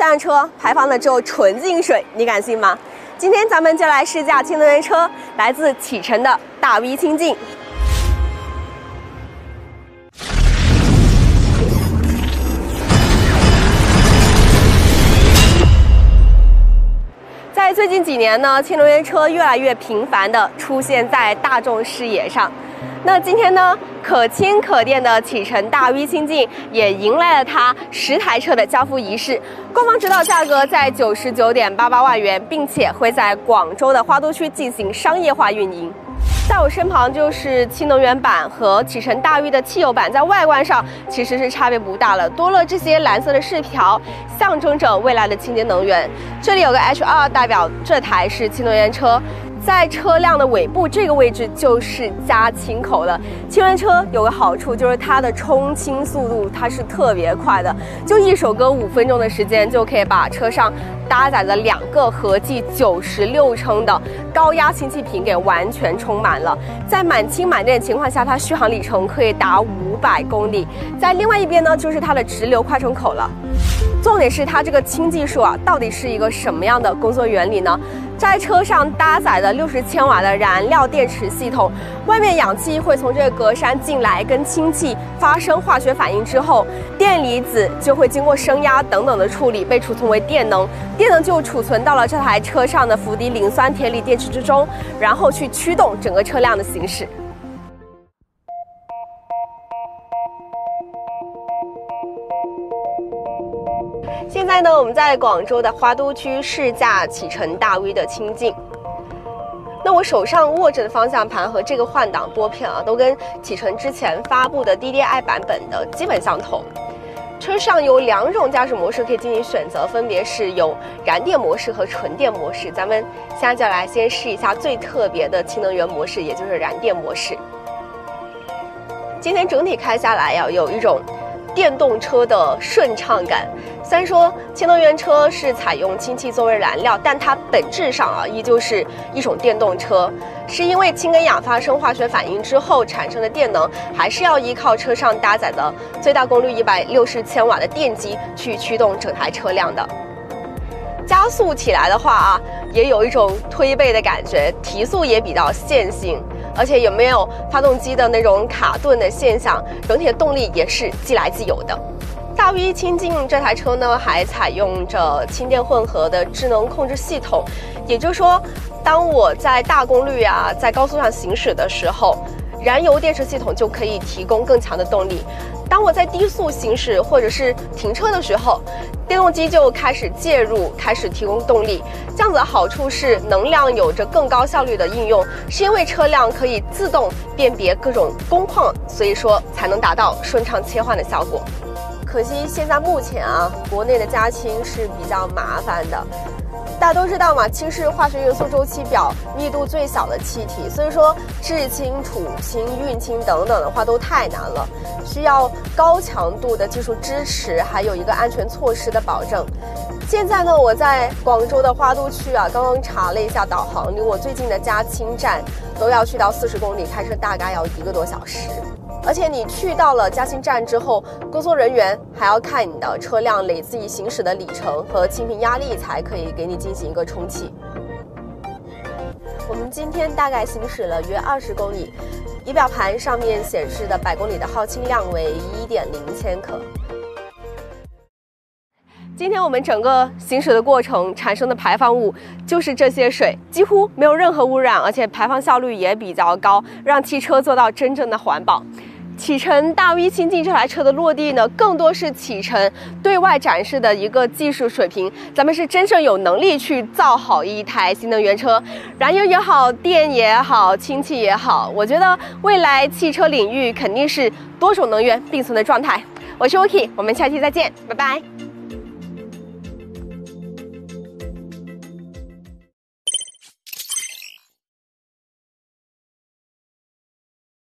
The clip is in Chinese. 这辆车排放的只有纯净水，你敢信吗？今天咱们就来试驾新能源车，来自启辰的大 V 清净。 在最近几年呢，新能源车越来越频繁地出现在大众视野上。那今天呢，可轻可电的启辰大 V 清净也迎来了它10台车的交付仪式。官方指导价格在99.88万元，并且会在广州的花都区进行商业化运营。 在我身旁就是新能源版和启辰大 V 的汽油版，在外观上其实是差别不大了，多了这些蓝色的饰条，象征着未来的清洁能源。这里有个 H2， 代表这台是新能源车。在车辆的尾部这个位置就是加氢口了。新能源车有个好处就是它的充氢速度它是特别快的，就一首歌5分钟的时间就可以把车上 搭载了2个合计96升的高压氢气瓶给完全充满了，在满氢满电的情况下，它续航里程可以达500公里。在另外一边呢，就是它的直流快充口了。重点是它这个氢技术啊，到底是一个什么样的工作原理呢？在车上搭载了60千瓦的燃料电池系统，外面氧气会从这个格栅进来，跟氢气发生化学反应之后，电离子就会经过升压等等的处理，被储存为电能。 电能就储存到了这台车上的氟迪磷酸铁锂电池之中，然后去驱动整个车辆的行驶。现在呢，我们在广州的花都区试驾启辰大 V 的清净。 那我手上握着的方向盘和这个换挡拨片啊，都跟启辰之前发布的 DDI 版本的基本相同。 车上有2种驾驶模式可以进行选择，分别是有燃电模式和纯电模式。咱们现在就来先试一下最特别的新能源模式，也就是燃电模式。今天整体开下来呀，有一种电动车的顺畅感。虽然说新能源车是采用氢气作为燃料，但它本质上啊依旧是一种电动车，是因为氢跟氧发生化学反应之后产生的电能，还是要依靠车上搭载的最大功率160千瓦的电机去驱动整台车辆的。加速起来的话啊，也有一种推背的感觉，提速也比较线性，而且也没有发动机的那种卡顿的现象，整体的动力也是既来既有的。 大 V 清净这台车呢，还采用着氢电混合的智能控制系统，也就是说，当我在大功率啊，在高速上行驶的时候，燃油电池系统就可以提供更强的动力；当我在低速行驶或者是停车的时候，电动机就开始介入，开始提供动力。这样子的好处是，能量有着更高效率的应用，是因为车辆可以自动辨别各种工况，所以说才能达到顺畅切换的效果。 可惜现在目前啊，国内的加氢是比较麻烦的。大家都知道嘛，氢是化学元素周期表密度最小的气体，所以说制氢、储氢、运氢等等的话都太难了，需要高强度的技术支持，还有一个安全措施的保证。现在呢，我在广州的花都区啊，刚刚查了一下导航，离我最近的加氢站都要去到40公里，开车大概要1个多小时。 而且你去到了加氢站之后，工作人员还要看你的车辆累计行驶的里程和氢瓶压力，才可以给你进行一个充气。我们今天大概行驶了约20公里，仪表盘上面显示的100公里的耗氢量为1.0千克。 今天我们整个行驶的过程产生的排放物就是这些水，几乎没有任何污染，而且排放效率也比较高，让汽车做到真正的环保。启辰大 V 清净这台车的落地呢，更多是启辰对外展示的一个技术水平。咱们是真正有能力去造好一台新能源车，燃油也好，电也好，氢气也好。我觉得未来汽车领域肯定是多种能源并存的状态。我是 Wicky， 我们下期再见，拜拜。